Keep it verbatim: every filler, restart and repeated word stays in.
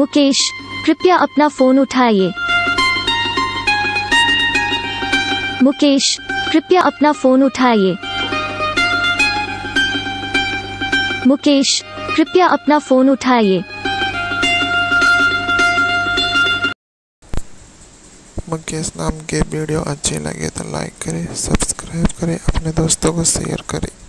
मुकेश, कृपया अपना फोन उठाइए। मुकेश, कृपया अपना फोन उठाइए। मुकेश, कृपया अपना फोन उठाइए। मुकेश नाम के वीडियो अच्छी लगे तो लाइक करें, सब्सक्राइब करें, अपने दोस्तों को शेयर करें।